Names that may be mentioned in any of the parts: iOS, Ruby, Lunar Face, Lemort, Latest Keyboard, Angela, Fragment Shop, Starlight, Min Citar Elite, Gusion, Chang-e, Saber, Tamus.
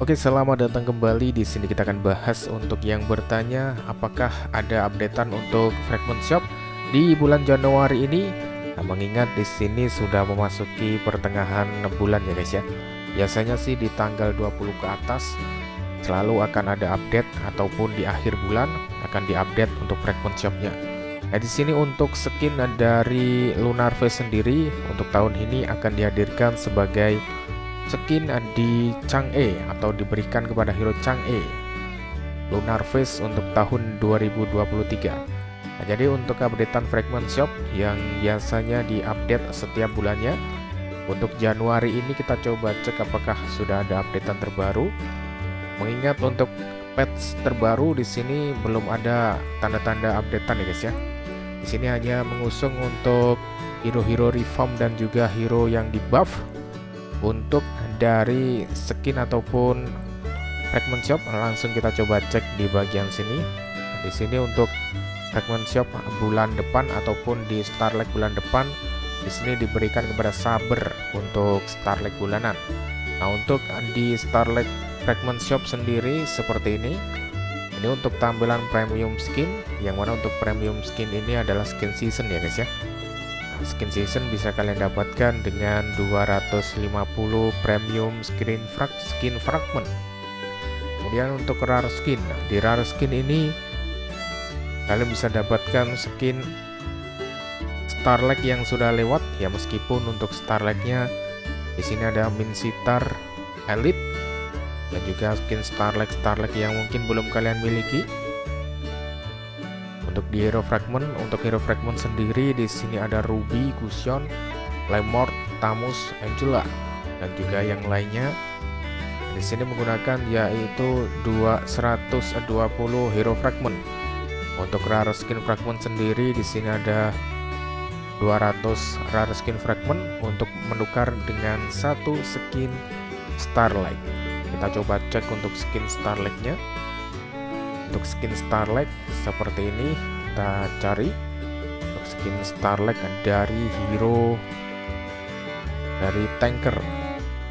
Oke, selamat datang kembali. Di sini kita akan bahas untuk yang bertanya apakah ada updatean untuk Fragment Shop di bulan Januari ini. Nah, mengingat di sini sudah memasuki pertengahan bulan ya guys ya. Biasanya sih di tanggal 20 ke atas selalu akan ada update ataupun di akhir bulan akan diupdate untuk Fragment Shop-nya. Nah, di sini untuk skin dari Lunar Face sendiri untuk tahun ini akan dihadirkan sebagai skin di Chang-e atau diberikan kepada hero Chang-e Lunar Face untuk tahun 2023. Nah, jadi untuk updatean Fragment Shop yang biasanya diupdate setiap bulannya, untuk Januari ini kita coba cek apakah sudah ada updatean terbaru. Mengingat untuk patch terbaru di sini belum ada tanda-tanda updatean ya guys ya. Di sini hanya mengusung untuk hero-hero reform dan juga hero yang di buff untuk dari skin ataupun Fragment Shop. Langsung kita coba cek di bagian sini. Nah, di sini untuk Fragment Shop bulan depan ataupun di Starlight bulan depan, di sini diberikan kepada Saber untuk Starlight bulanan. Nah, untuk di Starlight Fragment Shop sendiri seperti ini. Ini untuk tampilan premium skin, yang mana untuk premium skin ini adalah skin season ya guys ya. Skin season bisa kalian dapatkan dengan 250 premium skin fragment. Kemudian untuk rare skin, di rare skin ini kalian bisa dapatkan skin Starlight yang sudah lewat ya, meskipun untuk Starlightnya di sini ada Min Citar Elite dan juga skin Starlight yang mungkin belum kalian miliki. Untuk di hero fragment sendiri di sini ada Ruby, Gusion, Lemort, Tamus, Angela dan juga yang lainnya. Di sini menggunakan yaitu 120 hero fragment. Untuk rare skin fragment sendiri di sini ada 200 rare skin fragment untuk menukar dengan satu skin Starlight. Kita coba cek untuk skin Starlight-nya. Untuk skin Starlight seperti ini, kita cari untuk skin Starlight dari hero dari tanker.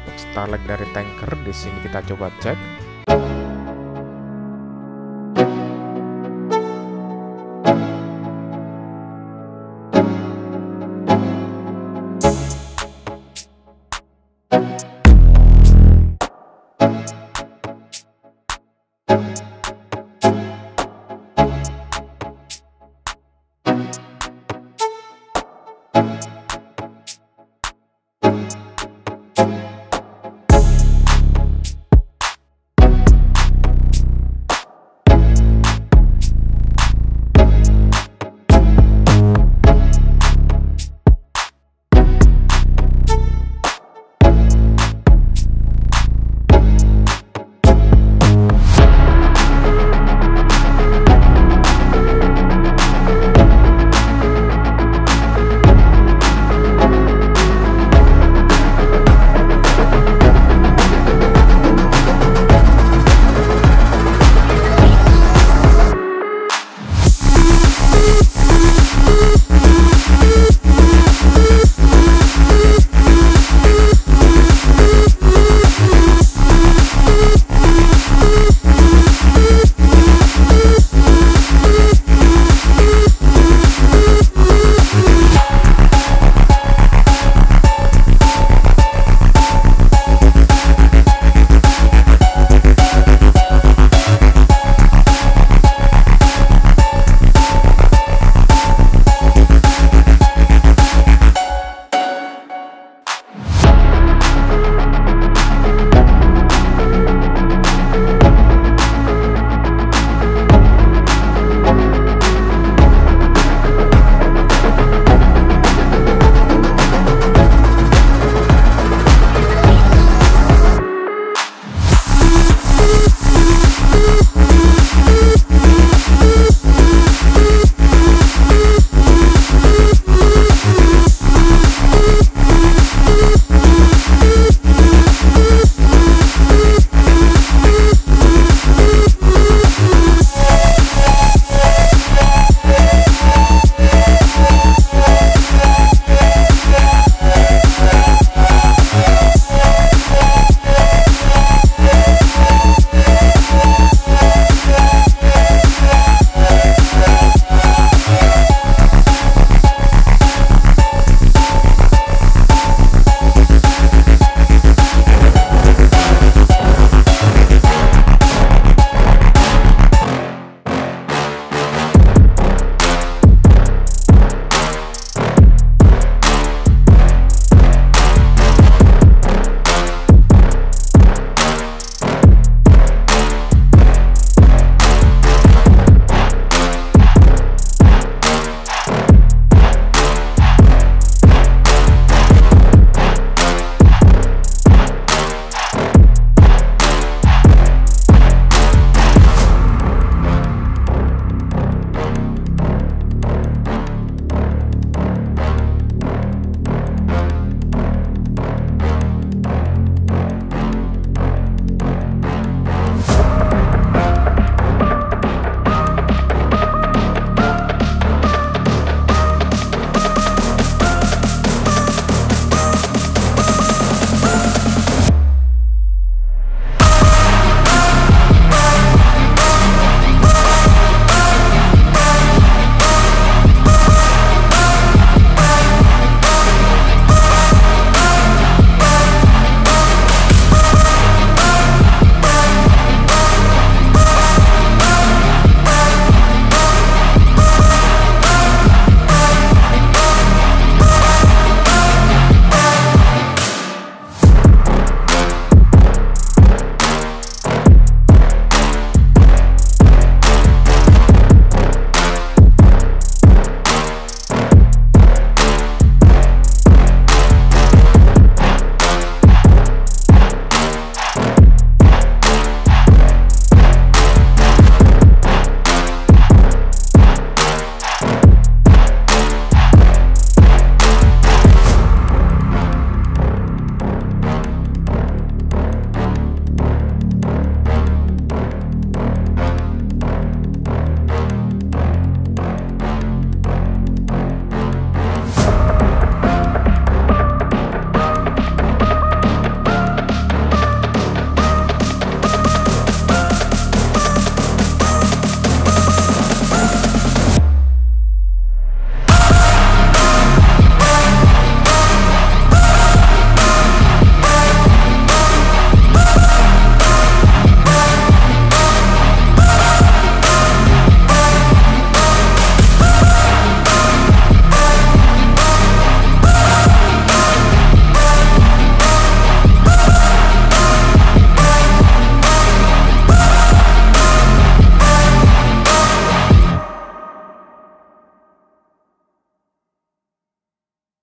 Untuk Starlight dari tanker di sini kita coba cek.